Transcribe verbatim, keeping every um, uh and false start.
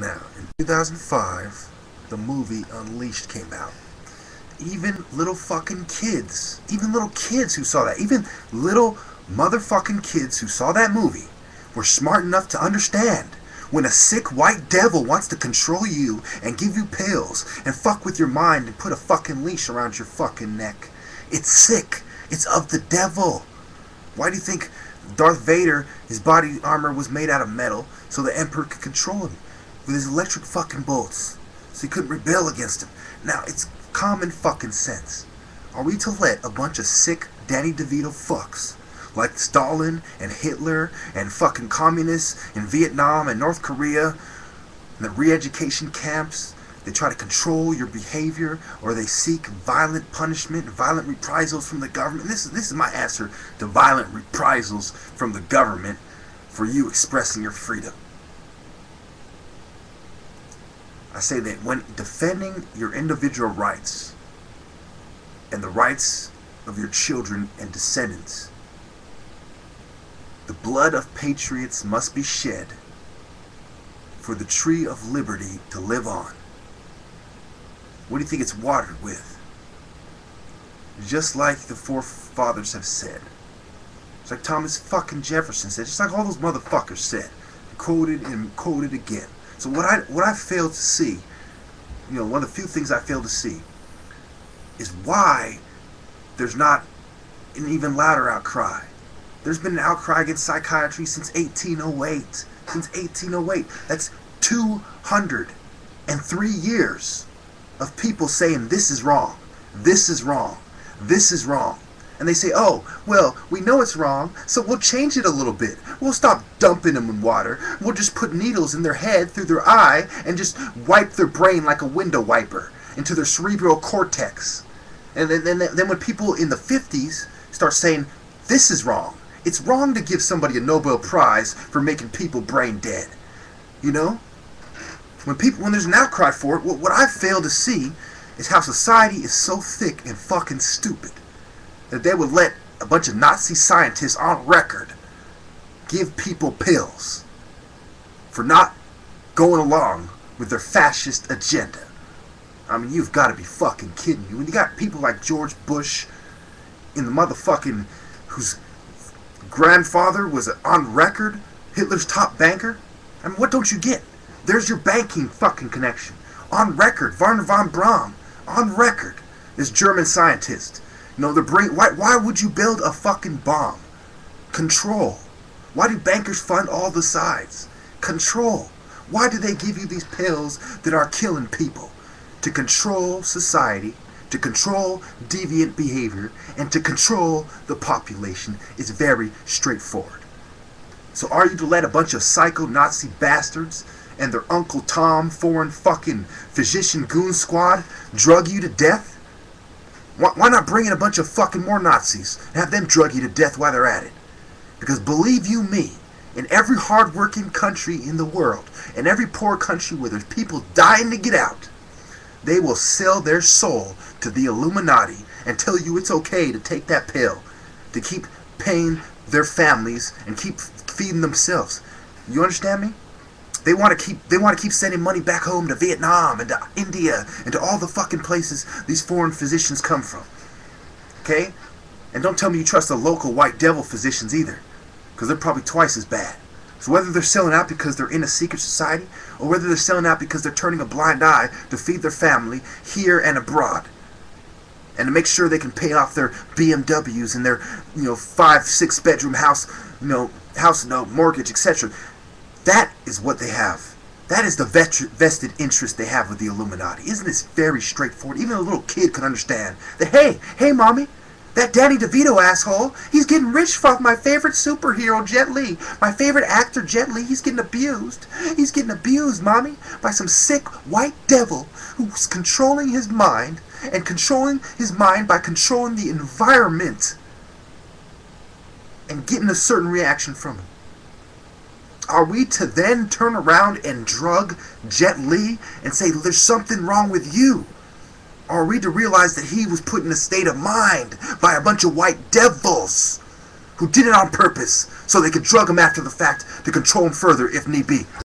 Now, in two thousand five, the movie Unleashed came out. Even little fucking kids, even little kids who saw that, even little motherfucking kids who saw that movie were smart enough to understand when a sick white devil wants to control you and give you pills and fuck with your mind and put a fucking leash around your fucking neck. It's sick. It's of the devil. Why do you think Darth Vader, his body armor was made out of metal so the Emperor could control him with his electric fucking bolts so he couldn't rebel against him? Now, it's common fucking sense. Are we to let a bunch of sick Danny DeVito fucks like Stalin and Hitler and fucking communists in Vietnam and North Korea and the re-education camps? They try to control your behavior, or they seek violent punishment, violent reprisals from the government. This is, this is my answer to violent reprisals from the government for you expressing your freedom. I say that when defending your individual rights and the rights of your children and descendants, the blood of patriots must be shed for the tree of liberty to live on. What do you think it's watered with? Just like the forefathers have said. It's like Thomas fucking Jefferson said. Just like all those motherfuckers said. Quoted and quoted again. So what I what I failed to see, you know, one of the few things I failed to see, is why there's not an even louder outcry. There's been an outcry against psychiatry since eighteen oh eight. Since eighteen oh eight. That's two hundred three years of people saying this is wrong, this is wrong, this is wrong. And they say, oh, well, we know it's wrong, so we'll change it a little bit. We'll stop dumping them in water. We'll just put needles in their head through their eye and just wipe their brain like a window wiper into their cerebral cortex. And then, then, then when people in the fifties start saying, this is wrong, it's wrong to give somebody a Nobel Prize for making people brain dead, you know? When people, when there's an outcry for it, what, what I fail to see is how society is so thick and fucking stupid that they would let a bunch of Nazi scientists on record give people pills for not going along with their fascist agenda. I mean, you've got to be fucking kidding me. When you got people like George Bush in the motherfucking, whose grandfather was on record Hitler's top banker, I mean, what don't you get? There's your banking fucking connection. On record, Werner von Braun, on record, this German scientist. You know, the brain, why, why would you build a fucking bomb? Control. Why do bankers fund all the sides? Control. Why do they give you these pills that are killing people? To control society, to control deviant behavior, and to control the population is very straightforward. So are you to let a bunch of psycho-Nazi bastards and their Uncle Tom foreign fucking physician goon squad drug you to death? Why, why not bring in a bunch of fucking more Nazis and have them drug you to death while they're at it? Because believe you me, in every hard-working country in the world, in every poor country where there's people dying to get out, they will sell their soul to the Illuminati and tell you it's okay to take that pill, to keep paying their families and keep feeding themselves. You understand me? They want to keep. They want to keep sending money back home to Vietnam and to India and to all the fucking places these foreign physicians come from. Okay, and don't tell me you trust the local white devil physicians either, because they're probably twice as bad. So whether they're selling out because they're in a secret society, or whether they're selling out because they're turning a blind eye to feed their family here and abroad, and to make sure they can pay off their B M Ws and their, you know, five, six bedroom house, you know, house note, mortgage, et cetera. That is what they have. That is the vested interest they have with the Illuminati. Isn't this very straightforward? Even a little kid could understand that, hey, hey, mommy, that Danny DeVito asshole, he's getting rich off my favorite superhero, Jet Li. My favorite actor, Jet Li, he's getting abused. He's getting abused, mommy, by some sick white devil who's controlling his mind and controlling his mind by controlling the environment and getting a certain reaction from him. Are we to then turn around and drug Jet Li and say there's something wrong with you? Are we to realize that he was put in a state of mind by a bunch of white devils who did it on purpose so they could drug him after the fact to control him further if need be?